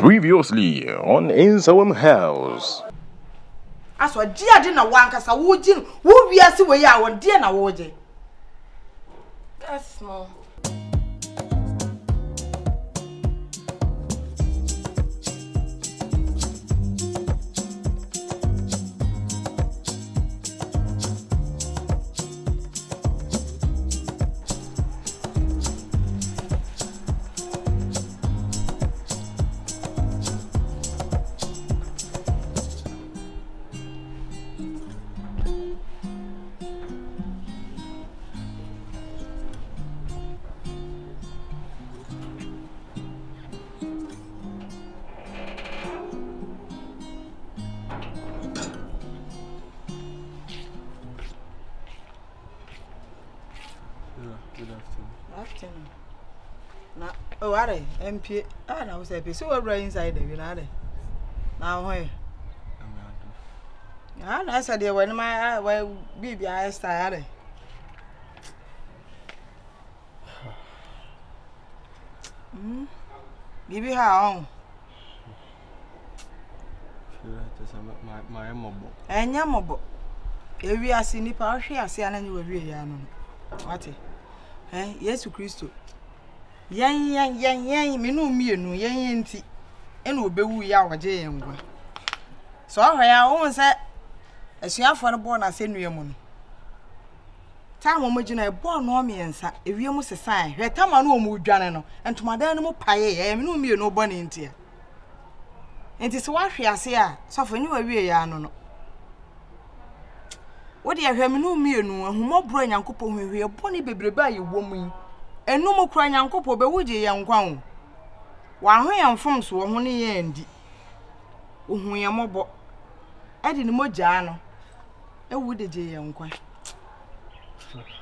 Previously on Nsawam House. Aso dia de na wankasa wo gin wo wiase we ya won de na wo je. That's small. Na o are MP ah na we say be so right inside the we na there na ho e na na say there when my baby I start are baby how on sure to say my mobo enya mobo e wi ase ni pa hwe ase ananya we wi ya no what Yesu Kristo yan minu mienu yan nti e na obewu ya waje yan gwa so ahaya won se asuafo no bo na se nuemu no ta mo magina e bo no mi ensa ewie mu sesan hwe ta ma no o mu dwane no entomadan no mu paye ya minu mienu bo ni nti enti se wa hwe ase a sofo ni wa wie ya no no What you have no meal, and more brain and couple who hear pony baby by you, woman, and no more crying and couple, but would ye young one? While I am from so honey and we are more bought. I didn't more jano. A wooded young one.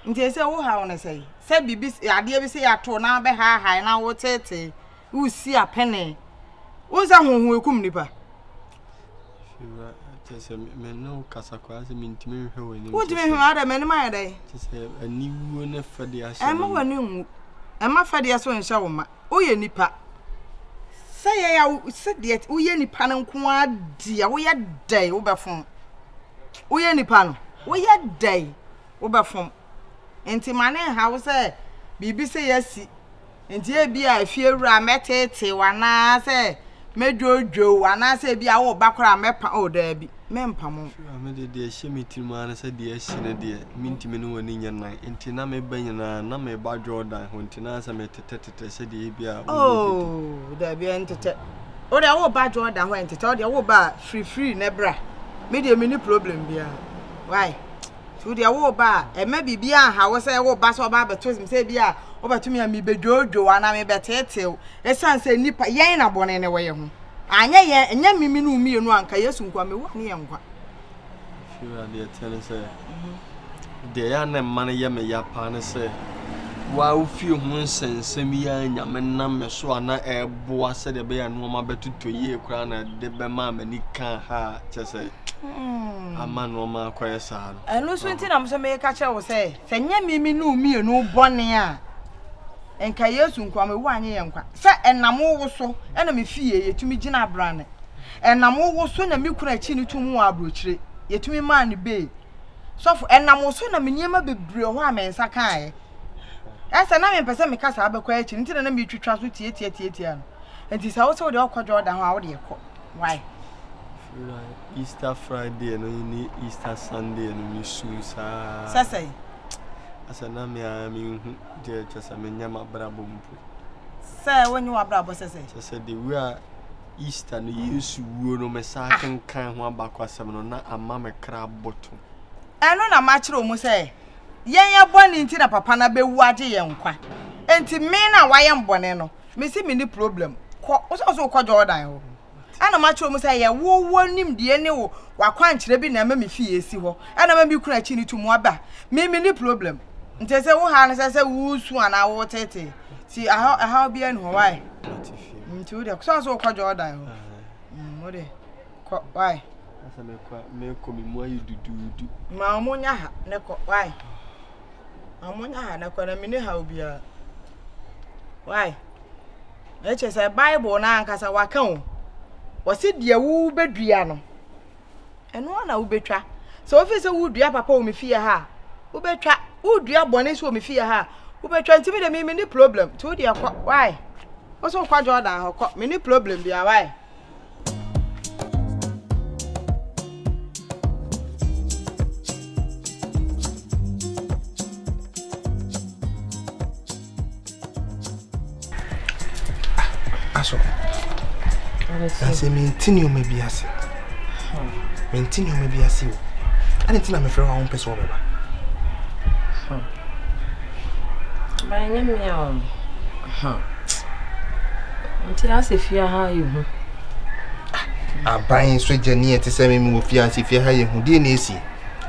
There's a whole how I say. Said be busy, I dare say I told now by high and I will tell you. You see a penny. Who's that one who will come nipper? No Casacas, I mean to me. What do you mean, Madame? A new one for the ass. I'm over new. Am I for the ass one shower? Oh, ye nipper. Say, I said yet, we any panel, dear, we are day over from. We any panel, we are day over from. And to my name, how say, Bibi say, yes, and dear be I fear I met it, one I say. Major Joe, and I say, be our background map, oh, there be Mempamo. I made a dear shimmy to man, I said, dear, she dear, Mintimino and Indian night, and Tiname Banyana, Name by Jordan, when Tinas met Tetta said, Oh, there be entertained. Oh, there were bad Jordan went to tell the old bar free, Nebra. Made a mini problem, beer. Why? To the old bar, and maybe beer, I was a old bass or barber to him, say, beer. Over to me and me be dodo and I may better tell. A son say nipper yen are born anyway. I yea, and yam me no me and one cayasun quammy one young one. Sure, dear tennis, they are name money yammy yapan, sir. Wow, few months and semi and yamenam, so an air boa said a bear and woman better to ye crown at the bemam and he can't ha, just a man woman acquire son. And no sweeting, I'm so may catch, I will say. Send me no me and no bonnier. And Kayasun kwame one year, sir, and Namo was so, and I'm fear to me, Gina Brand. And Namo was soon a milk chin to more broochery, yet to me, man, bay. So, and Namo soon a minima be brewer, Sakai. As an am in Pesamic Casa, but question into the name to trust with Tietia. It is also the awkward order how they call. Why? Easter Friday and Easter Sunday and Miss Susa. Sassay. As an army, I mean, dear, just a minyama brabum. Sir, when you are brabble, I said, we are Eastern, you use wool, no second can one back or seven, not a mamma crab bottle. I know a match room, say. Yea, you're born into the papana be waji young quack. And to me now, I am boneno. Missing me the problem. Was also called Jordan. And a match room, say, I woo warn him, dear, no, while quench rebbing and mammy fee, see what, and I may be crutching to more back. Mammy the problem. There's a woman as a woo swan, I will take it. See, I'll be in Hawaii. Into the Xoso Cajordan. Why? As I may come, why you do? Mamonia, Neco, why? Amonia, Nacoramina, how be a why? Eche se Bible na ankasa waka o. Wose de wu bedua no. Eno na wu betwa. So ofi se wu dua papa o me fie ha. Wu betwa, wu dua bone se o me fie ha. Wu betwa ntimi de me ni problem. Ti wu de akwa. Why? Oso kwa Jordan ho kwa. Me ni problem bia why? C'est maintenu me biase. Maintenu me biase. Alentina me frère on personne baba. Ba nya me o. Ntia se fia ha yehu. Ah ban so jani ete se me mo fia se fia ha yehu de na esi.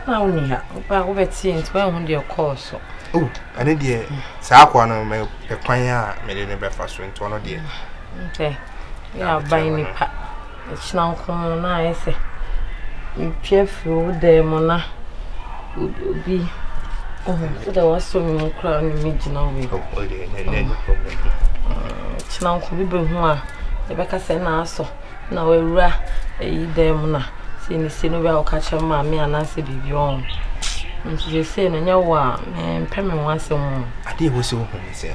Na woni ha, oba go beti enti ba hu de course. Oh, ane de sa kwa na me kwan a me de ne be fa so enti ono de. Okay. Ya baini pa china ko na ese mpiafi o de mo na obi o da waso mi kra ni mi jina we o de ne problem china ko bi be hu a e be ka se na aso na we rura e de mo na se ni se no be o ka che ma mi ana se bibi on nti se na nya wa me pe me wase mo ade wo se wo ko se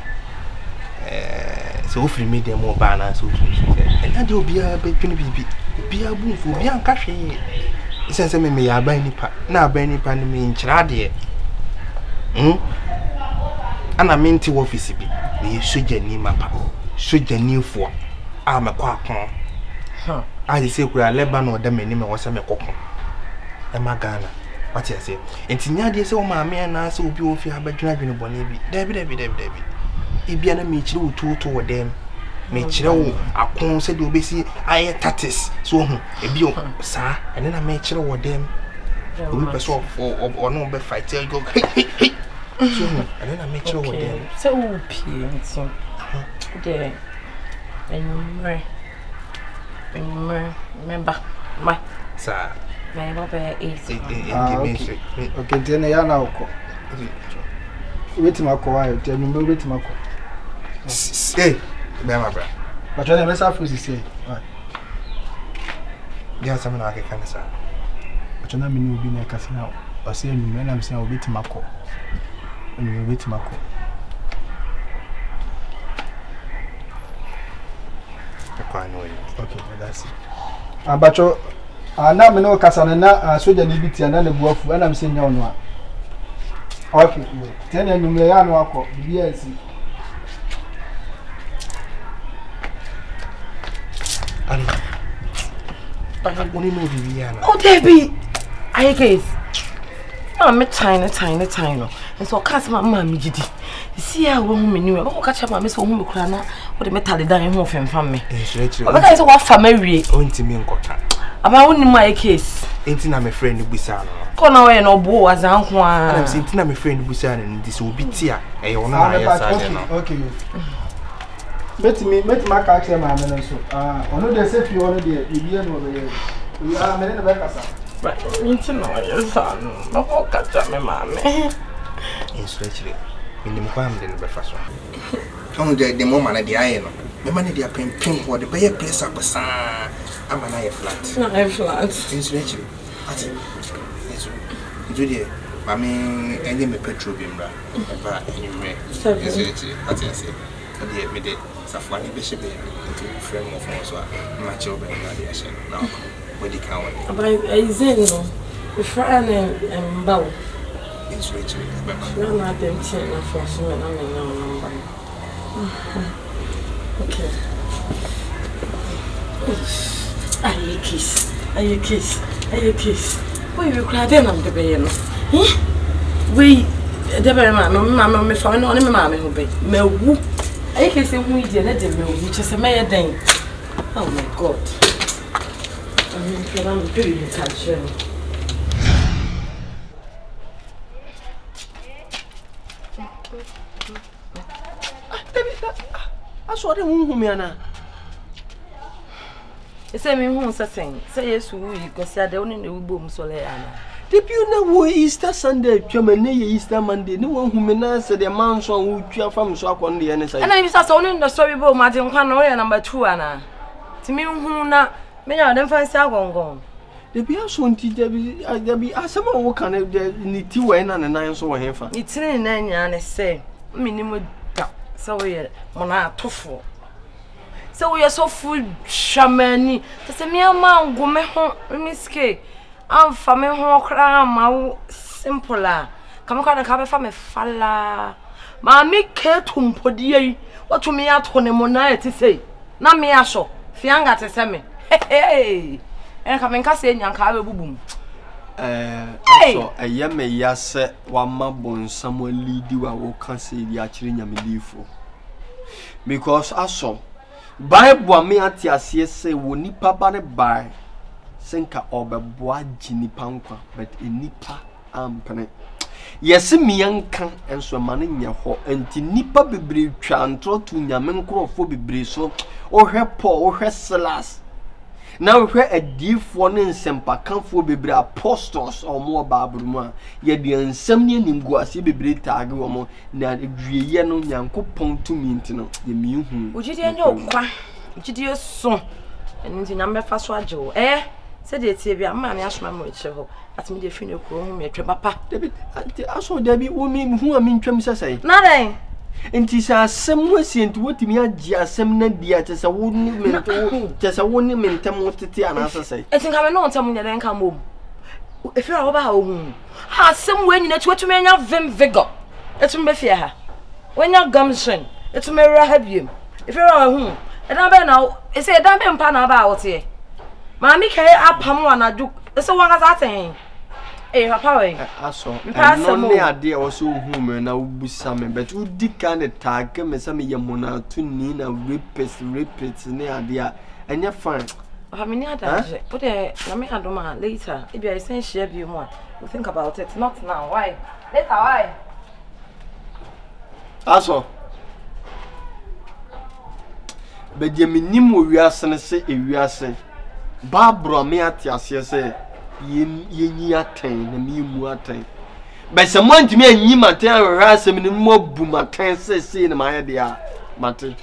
c'est au film des mots banals sur elle a dit au bien béni bibi bien bon faut bien cacher c'est ça même ya bani pas ni me nchira de ana minti office bi ye sojani mapa sojani fo a me kwa kon a se kura leba no da mani me wose me kokon e magana what you say entinya de se o ma me na se obi ofi abadwina dwene bone bi da bi Ibiana me chiri wo tutu wo dem me chiri wo akon se de obesi aye tatis so ho ebi o sa ene na me chiri wo dem obi peso o no be fight e go so ene na me chiri wo dem se o pie nso de enumere remember my sa me no be easy okay then ya na oko wait mako wa te me wait mako eh bien ma frère parce que mais ça faut ici ouais bien ça me n'a que comme ça parce que na mini obi na kasina parce que nous na me ça obi timako quoi non OK that's it abacho ana me no kasana na soja ni biti ana le buafu ana me se nya ono a OK tena nyumle ya no akọ bibia esi Allez, oh, Debbie! I guess. I'm a tiny. And so, cast my mammy, you see, I won't menu. I won't catch up my miss home, Crana, or the metal dying home from me. But I saw family, only to me and Cotton. About only my case. Ain't I'm a friend of Bissano. Connor and Obo as Uncle. I'm sitting on my friend Bissan, and this will be tear. I own a okay. Met ma kache ma amene so ono de se fi ono de bibie no be ye ya amene na be kasa ba nti no ye sa no no ko kacha me ma me instructure ni mko amde no be faso ono de mo mana de aye no me mana de pempem ho de be ye place akosa amana ye flat na ye flat instructure ati eso jodi ma me enye me petrol bi mra ba enye me instructure ati ase ade me de Safwani Bishop, a friend of François, my children, radiation. Now, what do you count? I said, no, the friend and bow. It's rich, but I'm not them 10 or 4, I'm in no number. Okay. Are you kiss? Why you cry then? I'm the baby. We, the very man, my phone, only my mammy who be. Me I can say we did the room, which is a mere thing. Oh my God. I'm doing the touch. I saw the room, Miana. It's a mean home, saying, say yes, we consider the only new boom, so lay Anna. Depuis on a Easter Sunday, tu as mené Easter Monday. Nous on humena c'est des manches où tu as fait un choix qu'on dit à Nessa. Alors il s'est sorti de ce bibeau, mais on a noyé number two ana. Tu m'as humena, mais on a fait ça gongong. Depuis on s'entend, depuis à ce moment où quand les tiwes et nan nan sont en fin. Ils sont nan nan c'est minimum ça. Ça oui, on a tout fou. Ça oui, ça fou chamani. C'est mieux ma on gomme on misque. En famille, on crame, simple. Quand on a fait femme, falla. Mamie, qu'est-ce qu'on peut dire? What tu m'as trouvé mon aïe, tu sais? Non, mais à chaud. Fianga, tu sais, mais. Hey, hey, quand on casse, il y a un carré boum. Aïe, mais il y a ce wama bon samuel lidi wa wakansi il y a tiré n'y a milifo. Because à chaud. Bah, bois, mais à tiassi, c'est ou ni papa ne bah. Senka obeboa jinipankwa but enipa ampane yesi mianka enso mane nyeho enti nipa bebre twa antro tu nyame nkrofo bebre so ohwe po ohwe selas na ohwe adifo ne nsempa kanfo bebre apostles omo babrum a ye de nsem ne nimguase bebre tagi omo na dwieye no nyankopon tumi ntino ye mihu ojidi enye okwa ojidi eso enti nyame fa so ajo c'est des tibias, maman, je m'en moque. À ce midi, fini au courant, mais tu papa. À son début, ou même, ou à mine, tu me sais. Nada. Et tu sais, à ce mois, si tu vois, tu m'as dit à ce midi, tu as sa wounded mentor, tu as sa wounded mentor, tu as un assassin. Et tu as un nom, tu as un nom, tu as un nom. Et tu as un nom. À ce mois, tu m'as un vigor. Et tu me fais. When you're gumption, et tu me rehab you. If you're a home, et d'un ben, et c'est d'un ben pan about here. Mammy, I pam one I do. So what is that thing? Eh, papa, I saw. Only idea or so woman, I would be some, but who did kind of tag me some yamona to Nina repeats, near idea, and you're fine. I mean, I don't put a mamma later. If you're essential, you want to think about it, not now. Why? Later, why? I saw. But you mean, we are saying, we are saying. Barbara me atiasie se yenyi aten na me mu aten but someone to me enyi maten awra asem ni mo bu maten se se na ma ye dia maten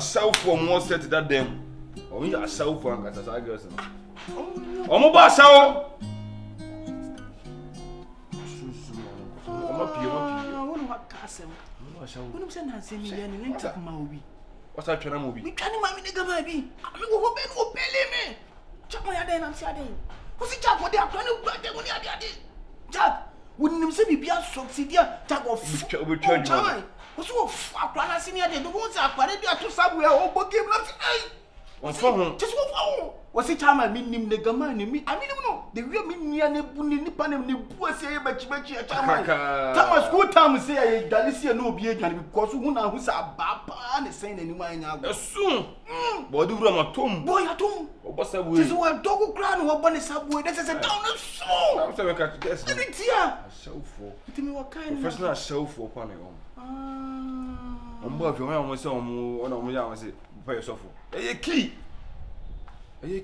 Asal for more set that them. Oh, you are so fun as I guess. Oh, my basso. What's that? Trying to move? You can't mammy, nigga, baby. I'm going to go belly me. Chop my head and sad. Who's the chap? What they are trying to get when you are dead? Chap, wouldn't him say be a subsidiary? Chap of. What's up, Clara Senior? The ones are paraded to somewhere or book him. What's wrong? Just what's it time I mean him the gaman in me? I mean, no, the real mean and the punipan and the poor say, but you bet your time. Thomas, good time say, Dalicia no beard because who now who's a bapa and the same anyway. Soon, what do you want to do? Boy, I do. What's that? This one dog crown or bunny subway. This is a town of soul. I'm sorry, I can't guess. So for what kind of personal show for upon your own. On boit vraiment on sait on a on va avancer pas yourself et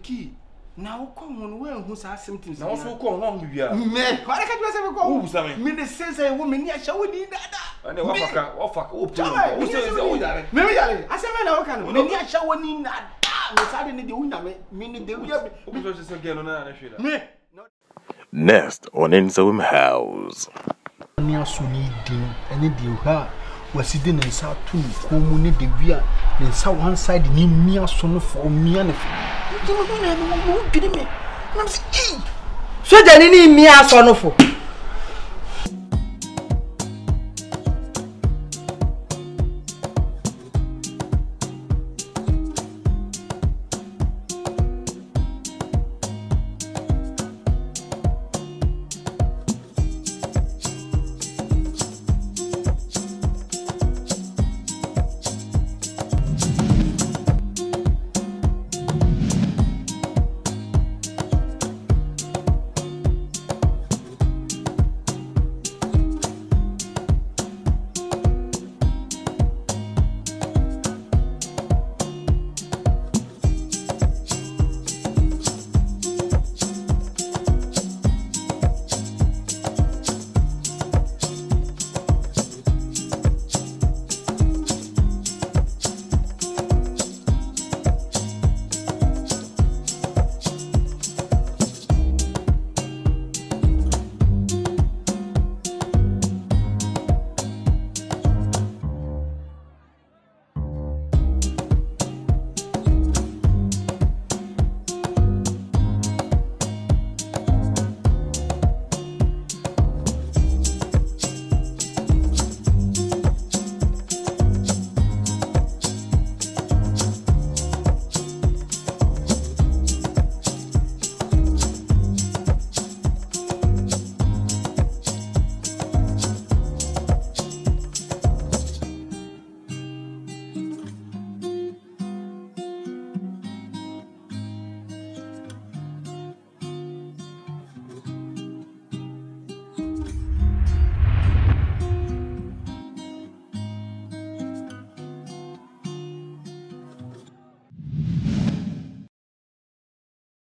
qui now come on when who say something now so come on we are mais quoi que tu sais quoi vous savez mais ne sais ça vous mais ni chaou ni nada ne wafaka o tu vous savez vous allez mais oui allez asema na waka no ni chaou ni nada vous savez ni de unya mais ni de uya vous savez ce que on a na chira mais next on Nsawam House ni asuni din ani de ha wasidi nsa tu ko mu ne de bia nsa one side ni mia so no for mia ne so dani ni mia so no for